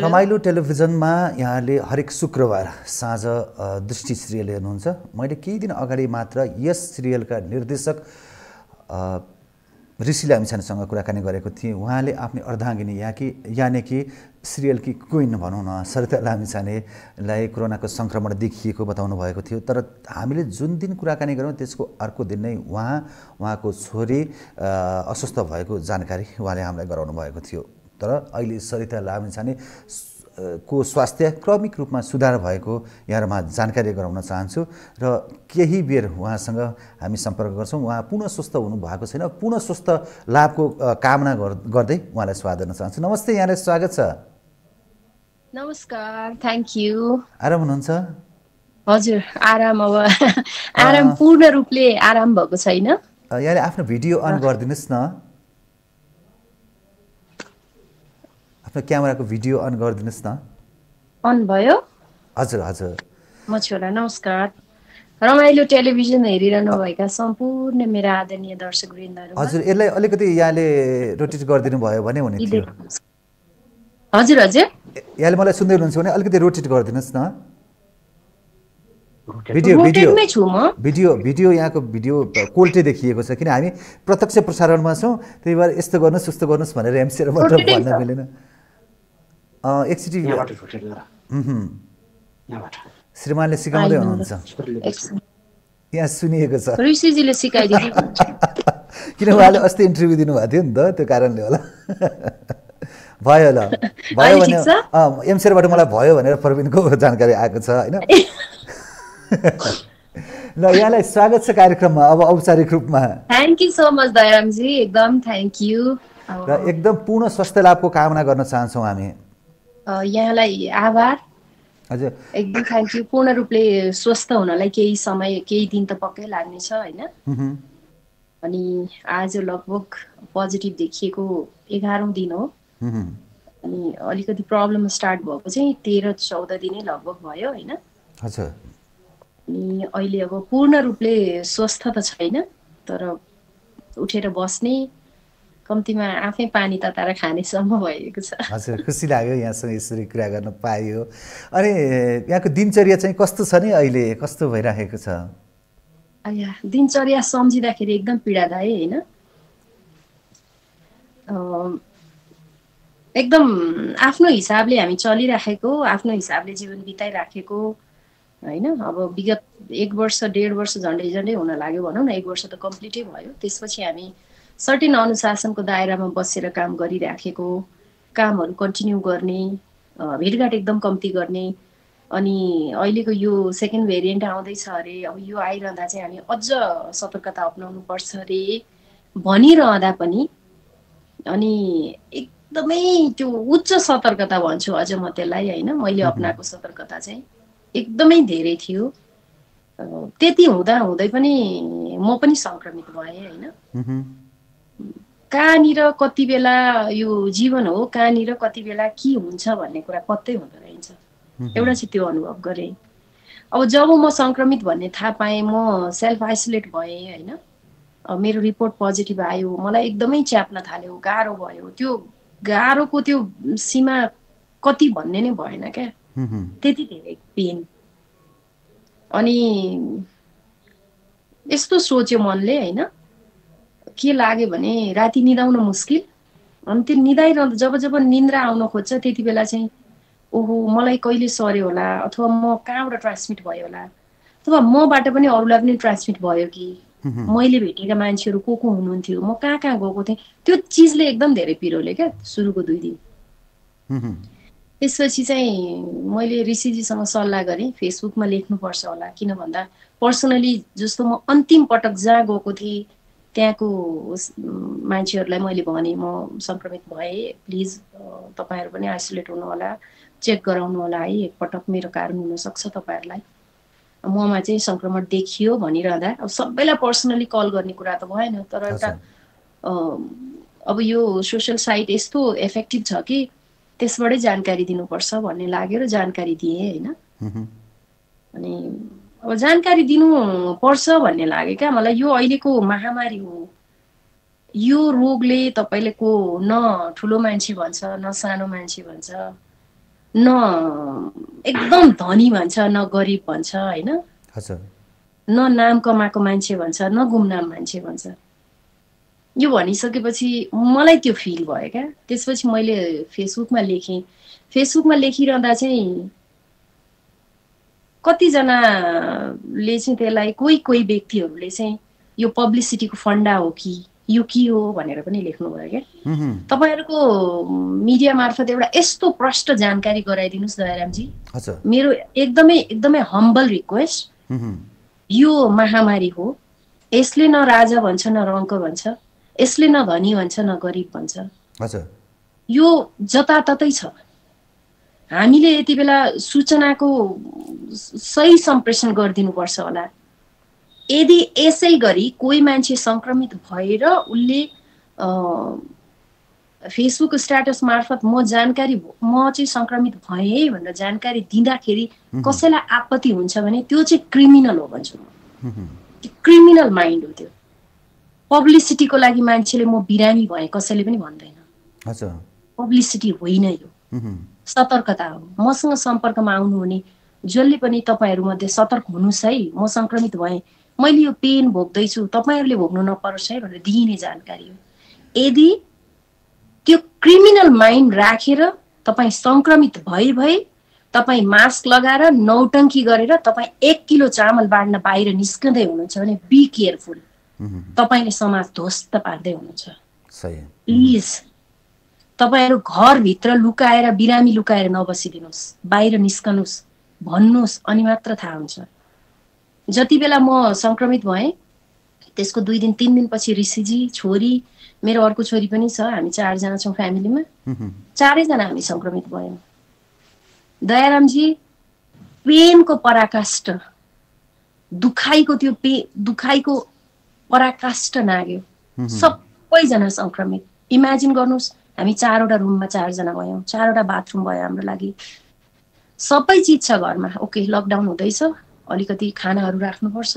रमाइलो टेलिभिजनमा यहाँले हरेक शुक्रबार साँझ दृष्टि सिरियल हेर्नुहुन्छ। मैले केही दिन अगाडि मात्र यस सिरियलका निर्देशक ऋषि लामिछानेसँग कुराकानी गरेको थिएँ। उहाँले आफ्नो अर्धांगिनी यानि कि सिरियलकी क्वीन भनौँ न सरिता लामिछानेलाई कोरोनाको संक्रमण देखिएको बताउनु भएको थियो। तर हामीले जुन दिन कुराकानी गरौँ त्यसको अर्को दिन नै उहाँको छोरी अस्वस्थ भएको जानकारी उहाँले हामीलाई गराउनु भएको थियो। तर अहिले सरिता लामिछाने को स्वास्थ्य क्रमिक रूपमा सुधार भएको यहाँहरुमा जानकारी गराउन चाहन्छु र केही बेर उहाँसँग हामी सम्पर्क गर्छौं। उहाँ पुनः स्वस्थ हुनु भएको छैन, पुनः स्वस्थ लाभको कामना गर्दै उहाँलाई स्वागत गर्न चाहन्छु। नमस्ते, यहाँलाई स्वागत छ। नमस्कार, थ्यांक यू। आराम हुनुहुन्छ? हजुर, आराम। अब आराम पूर्ण रूपले आराम भएको छैन। यहाँले आफ्नो भिडियो अन गर्दिनुस् न, क्यामेराको भिडियो अन गर्दिनुस् न। अन भयो? हजुर हजुर। म छोरा नमस्कार। रमाइलो टेलिभिजन हेरिरहनु भएका सम्पूर्ण मेरा आदरणीय दर्शकवृन्दहरु हजुर, यसलाई अलिकति यहाँले रोटेट गरिदिनु भयो भने हुने थियो। हजुर हजुर, यहाँले मलाई सुन्दै हुनुहुन्छ भने अलिकति रोटेट गरिदिनुस् न। भिडियो यहाँको भिडियो कोल्टे देखिएको छ, किन हामी प्रत्यक्ष प्रसारणमा छौँ। त्यही भएर यस्तो गर्नुस् उस्तो गर्नुस् भनेर एमसीएर मात्र भन्न मिलेन। एकचोटि श्रीमानले सिकाउँदै हुनुहुन्छ, यहाँ सुनिएको छ। ऋषिजीले सिकाइदिनु किन उहाँले अस्ति इन्टरभ्यू दिनुभएको थियो नि त, त्यो कारणले होला। भयो होला, भयो भने एमसीएरबाट मलाई भयो भनेर प्रवीणको जानकारी आएको छ हैन। ल, यहाँलाई स्वागत छ कार्यक्रममा अब औपचारिक रूपमा। Thank you so much Dayaram ji, एकदम थ्यांक यू। र एकदम पूर्ण स्वास्थ्य लाभको कामना गर्न चाहन्छौँ हामी। यहाँलाई आभार हजुर, एकदम थ्यांक यू। पूर्ण रूपले स्वस्थ हुनलाई केही समय केही दिन त पक्कै लाग्नेछ हैन। अनि आज लगभग पोजिटिभ देखिएको 11औं दिन हो। अनि अलिकति प्रब्लम स्टार्ट भएको चाहिँ 13-14 दिनै लगभग भयो हैन। हजुर, अनि अहिले अब पूर्ण रूपले स्वस्थ त छैन, तर उठेर बस्ने कम्तीमा आफै पानी तताएर खाने सम्म भएको छ। हजुर, खुसी लाग्यो यहाँसँग यसरी कुरा गर्न पाइयो। अनि यहाँको दिनचर्या चाहिँ कस्तो छ नि, अहिले कस्तो भइराखेको छ? आया दिनचर्या सम्झिँदाखेरि एकदम पीडादायी हैन। एकदम आफ्नो हिसाबले हामी चलिराखेको, आफ्नो हिसाबले जीवन बिताइराखेको हैन। अब विगत 1 वर्ष 1.5 वर्ष झन्डै हुन लाग्यो भनौं न, 1 वर्ष त कम्प्लिटै भयो। त्यसपछि हामी सर्टेन अनुशासनको दायरामा बसेर काम गरिराखेको, कामहरु कन्टिन्यू गर्ने, भेटघाट एकदम कम्ती गर्ने। अनि अहिलेको यो सेकेन्ड भेरिएन्ट आउँदै छ रे, अब यो आइरहँदा चाहिँ हामी अझ सतर्कता अपनाउनु पर्छ रे भनिरहँदा पनि, अनि एकदमै त्यो उच्च सतर्कता भन्छु अझ म त्यसलाई हैन। मैले अपनाएको सतर्कता चाहिँ एकदमै धेरै थियो। त्यति हुँदा हुँदै पनि म पनि संक्रमित भए हैन। कहाँनिर कति बेला यो जीवन हो, कहाँनिर कति बेला के हुन्छ भन्ने कुरा पत्तै हुँदो रहेछ। एउटा चाहिँ त्यो अनुभव गरे। अब जब म संक्रमित भन्ने थाहा पाएँ, म सेल्फ आइसोलेट भएँ हैन। मेरो रिपोर्ट पोजिटिभ आयो, मलाई एकदमै च्याप्न थाल्यो, गाह्रो भयो। त्यो गाह्रोको त्यो सीमा कति भन्ने नै भएन क्या, त्यति धेरै पेन। अनि यस्तो सोच्यो मनले हैन, के लाग्यो भने राति निदाउन मुस्किल। अनि त्यो निदाइरहँदा जब निन्द्रा आउन खोज्छ त्यति बेला चाहिँ ओहो मलाई कहिले सर्यो होला, अथवा म कहाँबाट ट्रान्समिट भयो होला, अथवा मबाट पनि अरूलाई पनि ट्रान्समिट भयो कि, मैले भेटेका मान्छेहरू को हुनुहुन्थ्यो, म कहाँ गएको थिएँ। त्यो चिजले एकदम धेरै पिरोले क्या सुरुको 2 दिन। त्यसपछि चाहिँ मैले ऋषिजीसँग सल्लाह गरेँ फेसबुकमा लेख्नुपर्छ होला, किन भन्दा पर्सनली जस्तो म अन्तिम पटक जहाँ गएको थिएँ त्यहाँको मान्छेहरूलाई मैले भने म संक्रमित भएँ, प्लिज तपाईँहरू पनि आइसोलेट हुनुहोला, चेक गराउनु होला है, एकपटक मेरो कारण हुनसक्छ तपाईँहरूलाई, ममा चाहिँ संक्रमण देखियो भनिरहँदा। अब सबैलाई पर्सनली कल गर्ने कुरा त भएन, तर एउटा अब यो सोसल साइट यस्तो एफेक्टिभ छ कि त्यसबाटै जानकारी दिनुपर्छ भन्ने लाग्यो र जानकारी दिएँ हैन। अनि अब जानकारी दिनुपर्छ भन्ने लाग्यो क्या मलाई। यो अहिलेको महामारी हो, यो रोगले तपाईँले को न ठुलो मान्छे भन्छ न सानो मान्छे भन्छ, No, एकदम धनी बन्छ न गरीब बन्छ हैन हजुर न नाम कमाको मान्छे बन्छ न गुमनाम मान्छे बन्छ यो भनिसकेपछि मलाई त्यो फिल भयो के त्यसपछि मैले फेसबुकमा लेखिरहँदा चाहिँ कति जना ले चाहिँ त्यसलाई कोही कोही व्यक्तिहरुले चाहिँ यो पब्लिसिटीको फन्डा हो कि यो के हो भनेर पनि लेख्नु भयो के तपाईहरुको मिडिया मार्फत एउटा यस्तो प्रष्ट जानकारी गराइदिनुस् दयाराम जी हजुर मेरो एकदमै हम्बल रिक्वेस्ट यो महामारी हो यसले न राजा भन्छ न रङ्क भन्छ यसले न धनी भन्छ न गरिब भन्छ हजुर यो जताततै छ हामीले यतिबेला सूचनाको सही सम्प्रेषण गरिदिनु पर्छ होला यदि यसै गरी कोही मान्छे संक्रमित भएर उले फेसबुक स्ट्याटस मार्फत म जानकारी म चाहिँ संक्रमित भए भनेर जानकारी दिँदाखेरि कसैलाई आपत्ति हुन्छ भने त्यो चाहिँ क्रिमिनल हो भन्छु म क्रिमिनल माइन्ड हो त्यो पब्लिसिटीको लागि मान्छेले म बिरामी भए कसैले पनि भन्दैन अच्छा पब्लिसिटी होइन यो सतर्कता हो मसँग सम्पर्कमा आउनु हुने जसले पनि तपाईहरु मध्ये सतर्क हुनुस् है म संक्रमित भए मैले यो पेन भोग्दै छु तपाईहरुले भोग्नु नपरोस् है भनेर दिइने जानकारी हो यदि त्यो क्रिमिनल माइन्ड राखेर तपाई संक्रमित भए तपाई मास्क लगाएर नौटंकी गरेर तपाई 1 किलो चामल बाड्न बाहिर निस्कदै हुनुहुन्छ भने बी केयरफुल तपाईले समाज ध्वस्त पार्दै हुनुहुन्छ सही प्लीज तपाईहरु घर भित्र लुकाएर बिरामी लुकाएर नबसिदिनुस् बाहिर निस्कनुस् भन्नुस् अनि मात्र थाहा हुन्छ जतिबेला म संक्रमित भए त्यसको 2 दिन 3 दिन पछि ऋषिजी छोरी मेरो अर्को छोरी पनि छ हामी 4 जना छौं फ्यामिलीमा चारै जना हामी संक्रमित भयौं दयाराम जी पेनको पराकाष्ठ दुखाइको त्यो दुखाइको पराकाष्ठ नाग्यो सबै जना संक्रमित इमेजिन गर्नुस् हामी 4वटा रुममा 4 जना भयौं 4वटा बाथरुम भयो हाम्रो लागि सबै चीज छ घरमा ओके लकडाउन हुँदैछ अलिकति खानाहरु राख्नु पर्छ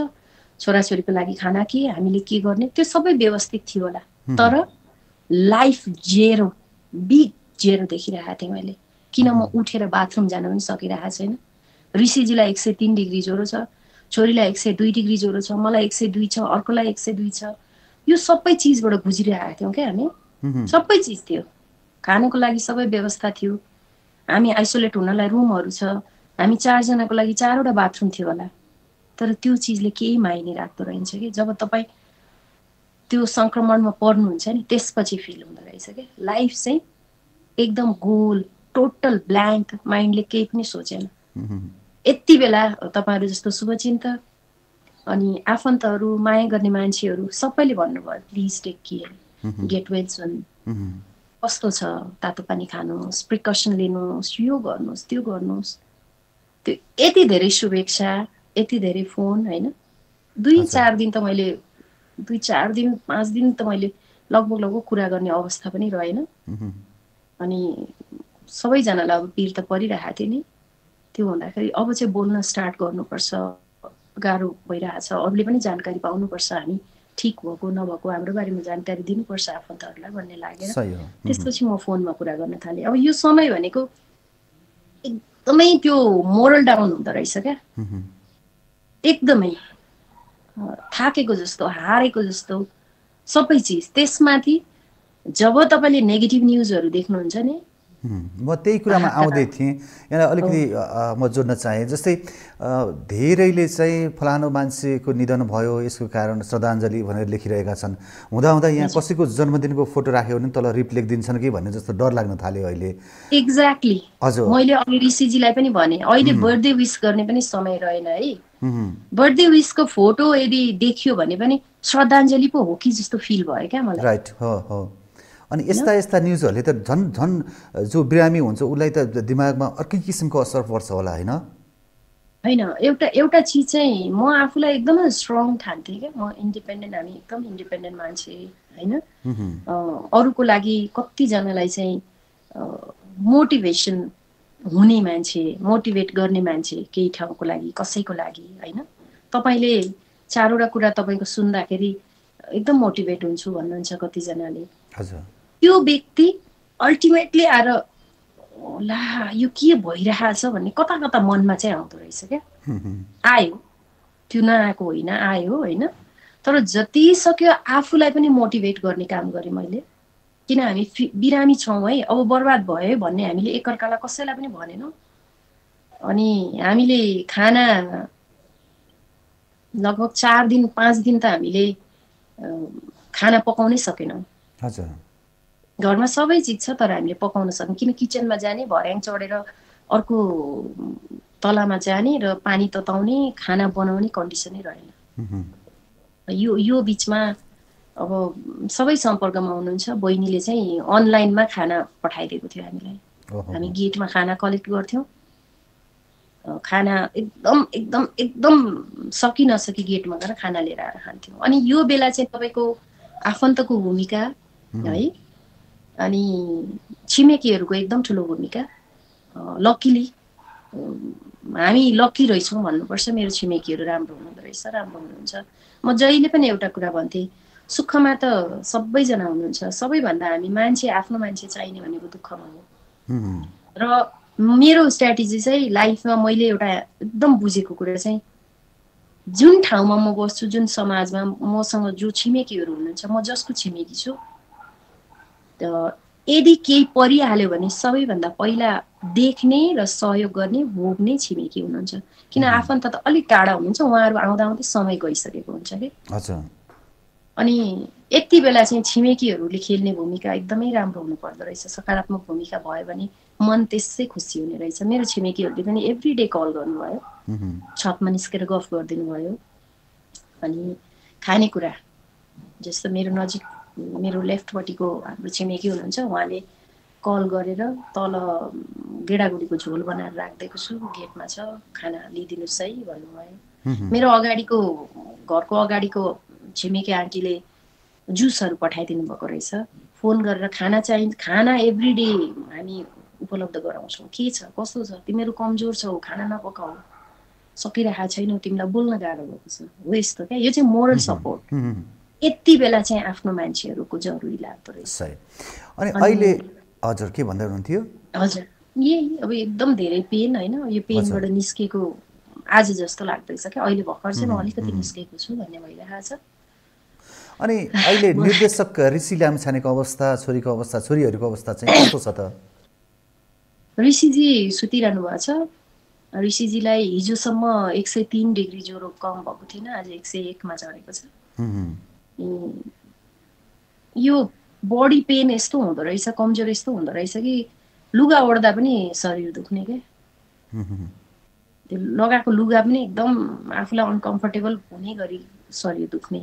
छोराछोरीको लागि खाना के हामीले के गर्ने त्यो सबै व्यवस्थित थियो होला तर लाइफ जेरो बिग जेरो देखिरहेको थिए मैले किन म उठेर बाथरुम जान पनि सकिरहेको छैन ऋषिजीलाई 103 डिग्री ज्वरो छ छोरीलाई 102 डिग्री ज्वरो छ मलाई 102 छ अर्कोलाई 102 छ यो सबै चीजबाट गुजिरहेका थियौ के हामी सबै चीज थियो खानुको लागि सबै व्यवस्था थियो हामी आइसोलेट हुनलाई रुमहरु छ हामी 4 जनाको लागि 4 वटा बाथरुम थियो होला तर त्यो चीजले केही माइने राख्दो रहन्छ के जब तपाई त्यो संक्रमणमा पर्नु हुन्छ नि त्यसपछि फिल हुँदै रहेछ के लाइफ चाहिँ एकदम गोल टोटल ब्ल्याङ्क माइन्डले केही पनि सोचेन यति बेला तपाईहरु जस्तो शुभचिन्तक अनि आफन्तहरु माया गर्ने मान्छेहरु सबैले भन्नुभयो please take care get well सुन कस्तो छ तातो पानी खानुस् प्रिकसन लिनुस् यो गर्नुस् त्यो गर्नुस् त्यो यति धेरै शुभेच्छा यति धेरै फोन हैन 2-4 दिन त मैले 2-4 दिन 5 दिन त मैले लगभग कुरा गर्ने अवस्था पनि रहेन अनि सबै जनालाई अब पीर त परिरहेको थियो नि त्यो हुँदाखेरि अब चाहिँ बोल्न स्टार्ट गर्नुपर्छ गाह्रो भइरहेछ अरूले पनि जानकारी पाउनुपर्छ हामी ठीक भएको नभएको हाम्रो बारेमा जानकारी दिनुपर्छ आफन्तहरुलाई भन्ने लागेर त्यसपछि म फोनमा कुरा गर्न थाले अब यो समय भनेको एकदमै त्यो मोरल डाउन हुँदै रहेछ के एकदमै थाकेको जस्तो हारेको जस्तो सबै चीज त्यसमाथि जब तपाईले नेगेटिभ न्यूजहरु देख्नुहुन्छ नि म त्यही कुरामा आउँदै थिए यहाँ अलिकति म जोड्न चाहे जस्तै धेरैले चाहिँ फलानो मान्छेको निधन भयो यसको कारण श्रद्धाञ्जली भनेर लेखिरहेका छन् हुँदा हुँदा यहाँ कसैको जन्मदिनको फोटो राख्यो भने तल रिप लेखदिन्छन् कि भन्ने जस्तो डर लाग्न थाल्यो अहिले एक्ज्याक्टली हजुर मैले अघि ऋषिजीलाई पनि भने अहिले बर्थडे विश गर्ने पनि समय रहेन है बर्थडे विश को फोटो यदि देखियो भने पनि श्रद्धाञ्जली पो हो कि जस्तो फिल भयो के मलाई राइट हो हो अनि एस्ता न्यूजहरुले त झन जो बिरामी हुन्छ उलाई त दिमागमा अर्कै किसिमको असर पर्छ होला हैन हैन एउटा चीज चाहिँ म आफुलाई एकदमै स्ट्रङ ठान्थे के म इन्डिपेन्डेन्ट हामी एकदम इन्डिपेन्डेन्ट मान्छे हैन अरूको लागि कति जनालाई चाहिँ मोटिभेसन हुने मान्छे मोटिभेट गर्ने मान्छे केही ठाउँको लागि कसैको लागि हैन तपाईले चारवटा कुरा तपाईको सुन्दाखेरि एकदम मोटिभेट हुन्छु भन्नुहुन्छ कति जनाले हजुर त्यो व्यक्ति अल्टिमेटली आएर ला यो के भइराछ भन्ने कता कता मनमा चाहिँ आउँदो रहेछ के आयो त्यो नआएको होइन आयो हैन तर जति सक्यो आफुलाई पनि मोटिभेट गर्ने काम गरे मैले किन हामी बिरामी छौं है अब बर्बाद भयो भन्ने हामीले एकअर्कालाई कसैलाई पनि भनेनौ अनि हामीले खाना लगभग 4 दिन 5 दिन त हामीले खाना पकाउनै सकेनौ हजुर घरमा सबै चीज छ तर हामीले पकाउन सक्यौं किन किचनमा जाने भर्याङ चढेर अर्को तलामा जाने र पानी तताउने खाना बनाउने कन्डिसनै रहेन यो बीचमा अब सबै सम्पर्कमा हुनुहुन्छ बहिनीले चाहिँ अनलाइनमा खाना पठाइदिएको थियो हामीलाई हामी गेटमा खाना कलेक्ट गर्थ्यौं खाना एकदम सकि नसकि गेटमा गएर खाना लिएर आएर खान्थ्यौं अनि यो बेला चाहिँ तपाईको आफन्तको भूमिका है अनि छिमेकीहरुको एकदम ठूलो भूमिका लकीली हामी लकी रहिसौं भन्नुपर्छ मेरो छिमेकीहरु राम्रो हुनुहुन्छ राम्रो हुनुहुन्छ म जहिले पनि एउटा कुरा भन्थे सुखमा त सबै जना हुनुहुन्छ सबैभन्दा हामी मान्छे आफ्नो मान्छे चाहिने भनेको दुःखमा हो र मेरो स्ट्र्याटेजी चाहिँ लाइफमा मैले एउटा एकदम बुझेको कुरा चाहिँ जुन ठाउँमा म बस्छु जुन समाजमा मसँग जो छिमेकीहरु हुनुहुन्छ म जसको छिमेकी छु यदि केही परिहाल्यो भने सबैभन्दा पहिला देख्ने र सहयोग गर्ने भोग्ने छिमेकी हुनुहुन्छ किन आफन्त त अलि टाढा हुनुहुन्छ उहाँहरु आउँदा आउँदै समय गइसकेको हुन्छ के अच्छा अनि यति बेला चाहिँ छिमेकीहरुले खेल्ने भूमिका एकदमै राम्रो हुनु पर्दो रहेछ सकारात्मक भूमिका भयो भने मन त्यसै खुसी हुने रहेछ मेरो छिमेकीहरुले पनि एभ्री डे कल गर्नु भयो छतमा निस्केर गफ गर्दिनु भयो अनि खाने कुरा जस्तो मेरो नजिक मेरो लेफ्टपटीको हाम्रो छिमेकी हुनुहुन्छ उहाँले कल गरेर तल गेडागुडीको झोल बनाएर राख्दैको छु गेटमा छ खाना लिदिनुस् है भन्नुभयो मेरो अगाडीको घरको अगाडीको छिमेकी आन्टीले जुसहरु पठाइदिनु भएको रहेछ फोन गरेर खाना चाहिँ खाना एभ्री डे हामी उपलब्ध गराउँछौं के छ कस्तो छ तिम्रो कमजोर छौ खाना नपकाउ सकिरहेको छैनौ तिमीलाई बोल्न गाह्रो भएको छ हो यस्तो के यो चाहिँ मोरल सपोर्ट यति बेला चाहिँ आफ्नो मान्छेहरुको जरुरी लाग्दो रहेछ सही अनि अहिले हजुर के भन्दै हुनुहुन्थ्यो हजुर यही अब एकदम धेरै पेन हैन यो पेनबाट निस्केको आज जस्तो लाग्दैछ के अहिले भर्खर चाहिँ म अलिकति निस्केको छु भन्ने भइरहेको छ अनि अहिले निर्देशक ऋषि लामिछानेको अवस्था छोरीको अवस्था छोरीहरुको अवस्था चाहिँ कस्तो छ त ऋषि जी सुतिरहनु भएको छ ऋषि जीलाई हिजो सम्म 103 डिग्री ज्वरो कम भएको थिएन आज 101 मा चढेको छ यो बॉडी पेन यस्तो हुँदो रहेछ कमजोर यस्तो हुँदो रहेछ कि लुगा ओढ्दा पनि शरीर दुख्ने के त्यो लगाएको लुगा पनि एकदम आफुलाई अनकम्फर्टेबल हुने गरी शरीर दुख्ने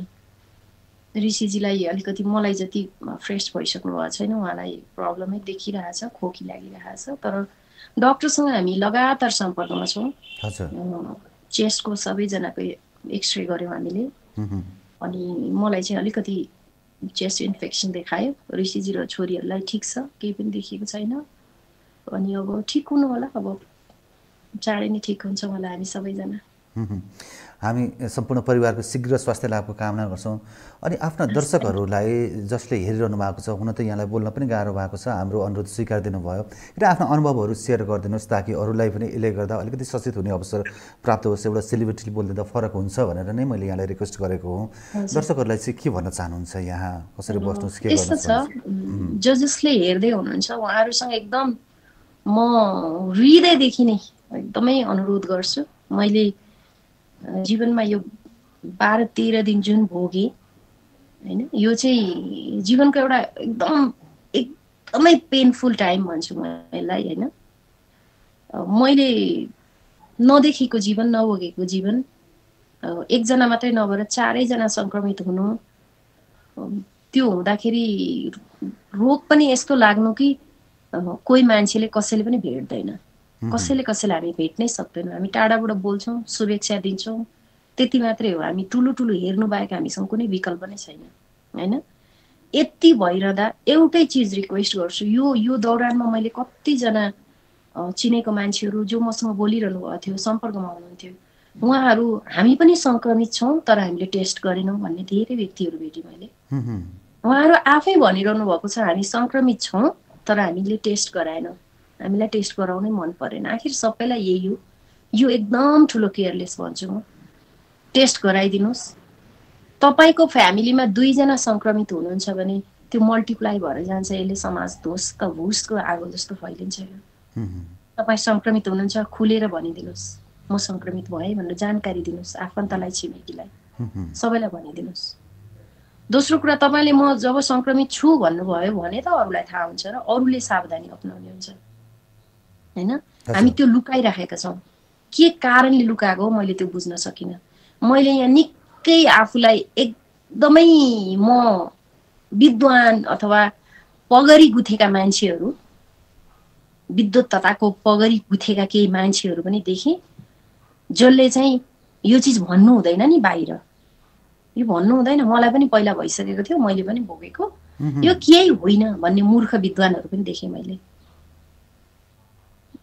ऋषि जीलाई अलिकति मलाई जति फ्रेश भइसक्नु भएको छैन उहाँलाई प्रब्लमै देखिरहेछ खोकी लागिरहेछ तर डाक्टरसँग हामी लगातार सम्पर्कमा छौं चेस्टको सबैजनाको एक्सरे गर्यौं हामीले अनि मलाई चाहिँ अलिकति चेस्ट इन्फेक्सन देखायो ऋषि जी र छोरीहरुलाई ठीक छ केही पनि देखिएको छैन अनि अब ठीक हुनु होला अब चाँडै नै ठीक हुन्छ होला हामी सबैजना हामी सम्पूर्ण परिवारको शीघ्र स्वास्थ्य लाभको कामना गर्छौं अनि आफ्ना दर्शकहरुलाई जसले हेरिरहनु भएको छ हुन त यहाँलाई बोल्न पनि गाह्रो भएको छ हाम्रो अनुरोध स्वीकार दिनुभयो र आफ्ना अनुभवहरु शेयर गर्दिनुस् ताकि अरूलाई पनि यसले गर्दा अलिकति सचेत हुने अवसर प्राप्त होस् एउटा सेलिब्रिटीले बोल्दा फरक हुन्छ भनेर नै मैले यहाँलाई रिक्वेस्ट गरेको हो दर्शकहरुलाई चाहिँ के भन्न चाहनुहुन्छ यहाँ कसरी बस्नुस् के गर्नुस् जो जसले हेर्दै हुनुहुन्छ उहाँहरुसँग एकदम म हृदयदेखि नै एकदमै अनुरोध गर्छु मैले जीवनमा यो 12-13 दिन जुन भोगे हैन यो चाहिँ जीवनको एउटा एकदमै पेनफुल टाइम भन्छु म यसलाई हैन मैले नदेखेको जीवन नभोगेको जीवन एकजना मात्रै नभएर चारै जना संक्रमित हुनु त्यो हुँदाखेरि रोग पनि यस्तो लाग्नु कि कोही मान्छेले कसैले पनि भेट्दैन कसैले कसैले हामी भेट्नै सक्दैनौं हामी टाढाबाट बोल्छौं शुभेच्छा दिन्छौं त्यति मात्रै हो हामी टुलु टुलु हेर्नु बाहेक हामीसँग कुनै विकल्प नै छैन हैन यति भइरदा एउटै चीज रिक्वेस्ट गर्छु यो दौरानमा मैले कति जना चिनेको मान्छेहरु जो मसँग बोलिरहनु भएको थियो सम्पर्कमा हुनुहुन्थ्यो उहाँहरु हामी पनि संक्रमित छौं तर हामीले टेस्ट गरेनौं भन्ने धेरै व्यक्तिहरु भेटे मैले उहाँहरु आफै भनिरहनु भएको छ हामी संक्रमित छौं तर हामीले टेस्ट गराएनौं हामीलाई टेस्ट गराउनै मन परेन आखिर सबैलाई यही हो यो एकदम ठुलो केयरलेस भन्छु म टेस्ट गराइदिनुस् तपाईको फ्यामिलीमा दुई जना संक्रमित हुनुहुन्छ भने त्यो मल्टिप्लाई भएर जान्छ यसले समाज दोष त भूषको आगो जस्तो फैलिन्छ तपाई संक्रमित हुनुहुन्छ खुलेर भनिदिनुस् म संक्रमित भए भनेर जानकारी दिनुस् आफन्तलाई छिमेकीलाई सबैलाई भनिदिनुस् दोस्रो कुरा तपाईले म जब संक्रमित छु भन्नु भयो भने त अरुलाई थाहा हुन्छ र अरुले सावधानी अपनाउने हुन्छ हैन हामी त्यो लुकाइराखेका छौं के कारणले लुकाएको मैले त्यो बुझ्न सकिन मैले यहाँ निकै आफुलाई एकदमै म विद्वान अथवा पगरी गुथेका मान्छेहरू विद्वत्ताको पगरी गुथेका केही मान्छेहरू पनि देखे जसले चाहिँ यो चीज भन्नु हुँदैन नि बाहिर यो भन्नु हुँदैन मलाई पनि पहिला भइसकेको थियो मैले पनि भोगेको यो केही होइन भन्ने मूर्ख विद्वानहरु पनि देखे मैले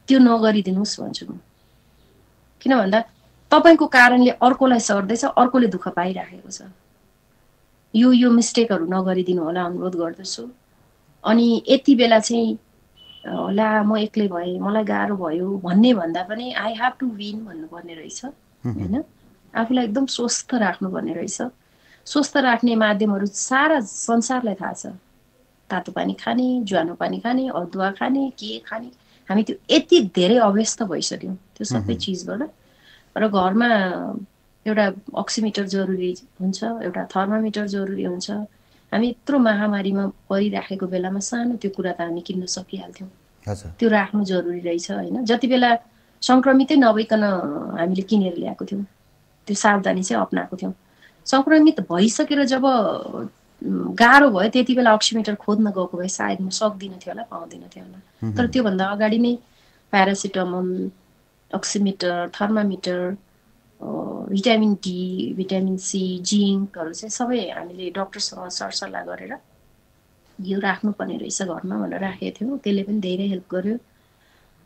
त्यो नगरी दिनुस् भन्छु म किन भन्दा तपाईको कारणले अर्कोलाई सर्दैछ अर्कोले दुःख पाइराखेको छ यो मिस्टेकहरु नगरी दिनु होला अनुरोध गर्दछु अनि यति बेला चाहिँ होला म एक्लै भए मलाई गाह्रो भयो भन्ने भन्दा पनि आई ह्याभ टु विन भन्नु पर्ने रहेछ हैन आफुलाई एकदम स्वस्थ राख्नु पर्ने रहेछ स्वस्थ राख्ने माध्यमहरु सारा संसारलाई थाहा छ तातो पानी खाने ज्वानो पानी खाने अदुवा खाने के खाने हामी त्यो यति धेरै अभ्यस्त भइसक्यौं त्यो सबै चीजबाट र घरमा एउटा अक्सिमिटर जरुरी हुन्छ एउटा थर्मोमिटर जरुरी हुन्छ हामी यत्रो महामारीमा परिराखेको बेलामा सानो त्यो कुरा त हामी किन्न सकिहाल्थ्यौं हजुर त्यो राख्नु जरुरी रहेछ हैन जति बेला संक्रमितै नभइकन हामीले किनेर ल्याएको थियौं त्यो सावधानी चाहिँ अपनाएको थियौं संक्रमित भइसकेर जब गाह्रो भयो त्यतिबेला अक्सिमिटर खोज्न गएको भए सायद म सक्दिन थियो होला पाउँदिन थियो होला तर त्यो भन्दा अगाडि नै paracetamol oximeter thermometer vitamin D vitamin C जिंकहरु चाहिँ सबै हामीले डाक्टरसँग सरसल्लाह गरेर यो राख्नु पर्ने रहेछ घरमा भनेर राखेको थियौं त्यसले पनि धेरै हेल्प गर्यो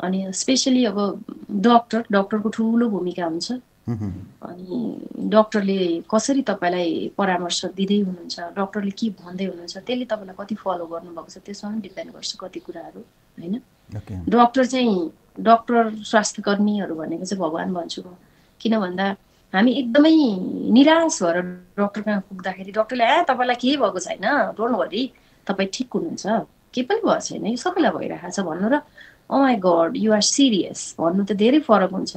अनि स्पेशली अब डाक्टरको ठूलो भूमिका हुन्छ अनि डाक्टरले कसरी तपाईलाई परामर्श दिदै हुनुहुन्छ डाक्टरले के भन्दै हुनुहुन्छ त्यसले तपाईलाई कति फलो गर्नु भएको छ त्यसमा डिपेन्ड गर्छ कति कुराहरु हैन डाक्टर चाहिँ डाक्टर स्वास्थ्य कर्मीहरु भनेको चाहिँ भगवान भन्छु म किन भन्दा हामी एकदमै निराश भएर डाक्टर कहाँ पुग्दाखेरि डाक्टरले ए तपाईलाई के भएको छैन डोन्ट वरी तपाई ठीक हुनुहुन्छ के पनि भएको छैन यो सबैलाई भइराखेको छ भन्नु र Oh my God, you are serious. भन्नु त धेरै फरक हुन्छ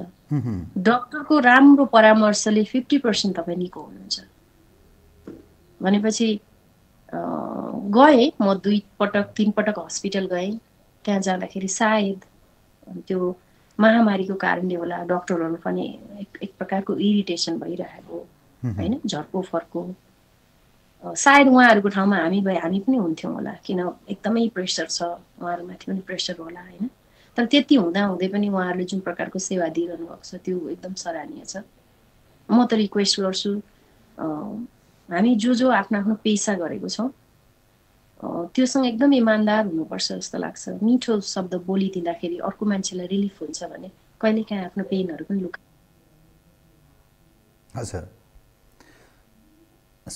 डाक्टरको राम्रो परामर्शले 50% तपाई निको हुनुहुन्छ भनेपछि गए म दुई पटक तीन पटक अस्पताल गए त्यहाँ जाँदाखेरि सायद त्यो महामारीको कारणले होला डाक्टरहरु पनि एक प्रकारको इरिटेशन भइरहेको हैन झर्को फर्को सायद उहाँहरुको ठाउँमा हामी पनि हुन्थ्यौं होला किन एकदमै प्रेशर छ उहाँहरुमाथि पनि प्रेशर होला हैन तर त्यति हुँदा हुँदै पनि उहाँहरुले जुन प्रकारको सेवा दिइरहनु भएको छ त्यो एकदम सराहनीय छ म त रिक्वेस्ट गर्छु हामी जो आफ्नो आफ्नो पेशा गरेको छौं त्योसँग एकदम इमानदार हुनुपर्छ जस्तो लाग्छ मिठो शब्द बोली दिँदाखेरि अर्को मान्छेलाई रिलीफ हुन्छ भने कहिलेकाहीँ आफ्नो पेनहरु पनि लुका हजुर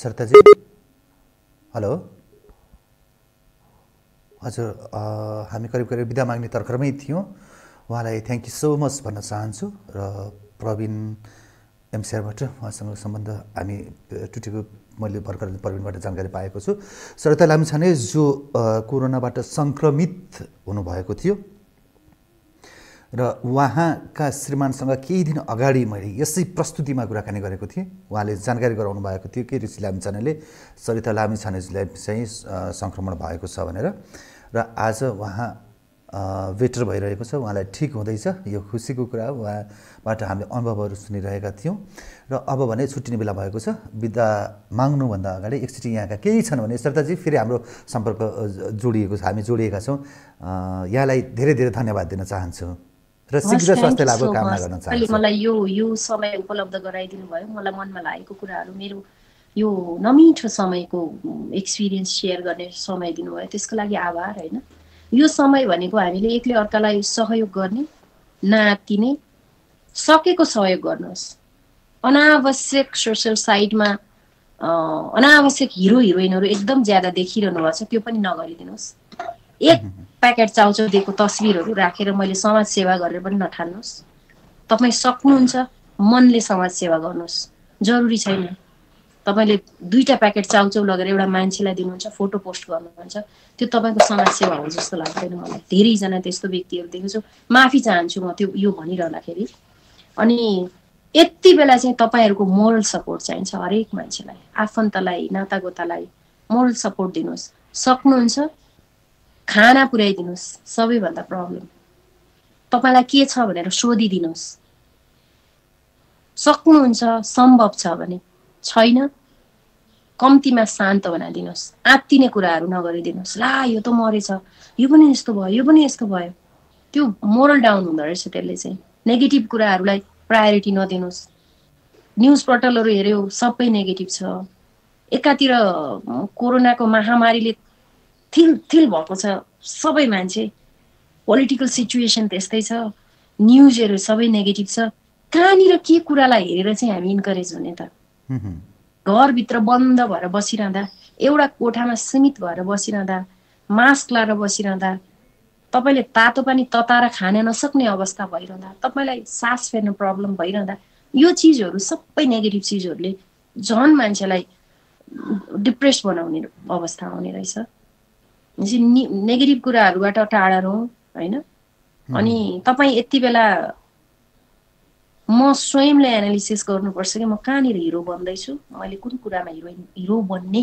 सरिता जी हेलो हजुर हामी करिब बिदा माग्ने तर्खरमै थियौं उहाँलाई थ्यांक यू सो मच भन्न चाहन्छु र प्रवीण एमसीआरबाट उहाँसँग सम्बन्ध हामी टुटेको मैले भर्खर प्रवीणबाट जानकारी पाएको छु सरिता लामिछाने जो कोरोनाबाट संक्रमित हुनु भएको थियो र उहाँका श्रीमानसँग केही दिन अगाडि मैले यसै प्रस्तुतिमा कुराकानी गरेको थिएँ उहाँले जानकारी गराउनु भएको थियो कि ऋषि लामिछानेले सरिता लामिछानेजीलाई चाहिँ संक्रमण भएको छ भनेर र आज उहाँ बेटर भइरहेको छ उहाँलाई ठीक हुँदैछ यो खुसीको कुरा उहाँबाट हामीले अनुभवहरू सुनिरहेका थियौं र अब भने छुट्टिने बेला भएको छ बिदा माग्नु भन्दा अगाडि एकचोटी यहाँका केही छन् भने सरिताजी फेरि हाम्रो सम्पर्क जोडिएको छ हामी जोडिएका छौं यहाँलाई धेरै धेरै धन्यवाद दिन चाहन्छु र शीघ्र स्वास्थ्य लाभको कामना गर्न चाहन्छु। मलाई यो समय उपलब्ध गराइदिनु भयो मलाई मनमा लागेको कुराहरु मेरो यो नमिठो समयको एक्सपीरियन्स शेयर गर्ने समय दिनुभयो त्यसको लागि आभार हैन यो समय भनेको हामीले एकले अर्कालाई सहयोग गर्ने नातिने सकेको सहयोग गर्नुस् अनावश्यक सोशल साइटमा अनावश्यक हिरो हिरोइनहरु एकदम ज्यादा देखिरहनु भएको छ त्यो पनि नगरिदिनुस् एक प्याकेट चाउचाउ दिएको तस्बिरहरु राखेर मैले समाज सेवा गरेर पनि नठान्नुस् तपाई सक्नुहुन्छ मनले समाज सेवा गर्नुस् जरुरी छैन तपाईले दुईटा प्याकेट चाउचाउ लगेर एउटा मान्छेलाई दिनुहुन्छ फोटो पोस्ट गर्नुहुन्छ त्यो तपाईको समाज सेवा हो जस्तो लाग्दैन मलाई धेरै जना त्यस्तो व्यक्तिहरु देखेछु माफी चाहन्छु म त्यो यो भनिरहँदाखेरि अनि यति बेला चाहिँ तपाईहरुको मोरल सपोर्ट चाहिन्छ हरेक मान्छेलाई आफन्तलाई नातागोतालाई मोरल सपोर्ट दिनुस् सक्नुहुन्छ खाना पुर्याइदिनुस् सबैभन्दा प्रब्लम तपाईलाई के छ भनेर सोधिदिनुस् सक्नुहुन्छ सम्भव छ भने छैन कम्तिमा शान्त बनाइदिनुस् आत्तिने कुराहरु नगरिदिनुस् ला यो त मरेछ यो पनि यस्तो भयो यो पनि यस्तो भयो त्यो मोरल डाउन हुँदो रहेछ त्यसले चाहिँ नेगेटिभ कुराहरुलाई प्रायोरिटी नदिनुस् न्यूज पोर्टलहरु हेर्यो सबै नेगेटिभ छ एकातिर कोरोनाको महामारीले थिल भएको छ सबै मान्छे पोलिटिकल सिचुएसन त्यस्तै छ न्यूजहरु सबै नेगेटिभ छ कहाँनिर के कुरालाई हेरेर चाहिँ हामी इन्करेज हुने त घर भित्र बन्द भएर बसिरहँदा एउटा कोठामा सीमित भएर बसिरहँदा मास्क लाएर बसिरहँदा तपाईले तातो पानी तताएर खान नसक्ने अवस्था भइरहँदा तपाईलाई सास फेर्न प्रब्लम भइरहँदा यो चीजहरु सबै नेगेटिभ चीजहरुले झन् मान्छेलाई डिप्रेस बनाउने अवस्था आउने रहेछ यसै नेगेटिभ कुराहरुबाट टाढा रहौं हैन अनि तपाई यति बेला म स्वयंले एनालिसिस गर्नुपर्छ कि म कहाँनिर हिरो बन्दै छु मैले कुन कुरामा हिरो बन्ने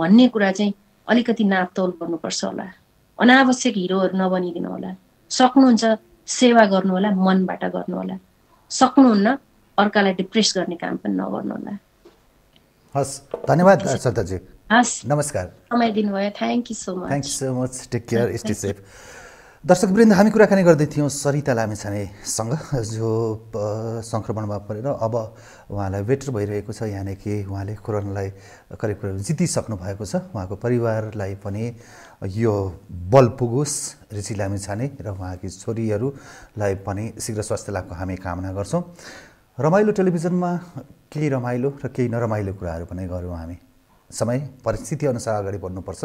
भन्ने कुरा चाहिँ अलिकति नापतोल गर्नुपर्छ होला अनावश्यक हिरोहरु नबनिदिनु होला सक्नुहुन्छ सेवा गर्नु होला मनबाट गर्नु होला सक्नुहुन्न अर्कालाई डिप्रेस गर्ने काम पनि नगर्नु होला हस् धन्यवाद सरिता जी हस् नमस्कार समय दिनुभयो thank you so much take care stay safe दर्शकवृन्द हामी कुराकानी गर्दै थियौं सरिता लामिछानेसँग जो संक्रमणमा परेर अब उहाँलाई बेटर भइरहेको छ यानी कि उहाँले कोरोनालाई करिब करिब जितिसक्नु भएको छ उहाँको परिवारलाई पनि यो बल पुगोस् ऋषि लामिछाने र उहाँकी छोरीहरूलाई पनि शीघ्र स्वास्थ्य लाभको हामी कामना गर्छौं रमाइलो टेलिभिजनमा केही रमाइलो र केही नरमाइलो कुराहरू पनि गर्यौं हामी समय परिस्थिति अनुसार अगाडि बढ्नुपर्छ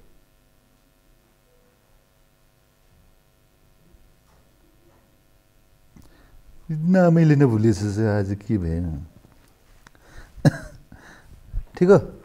नामैले नै भुलिएछ आज के भएन ठीक हो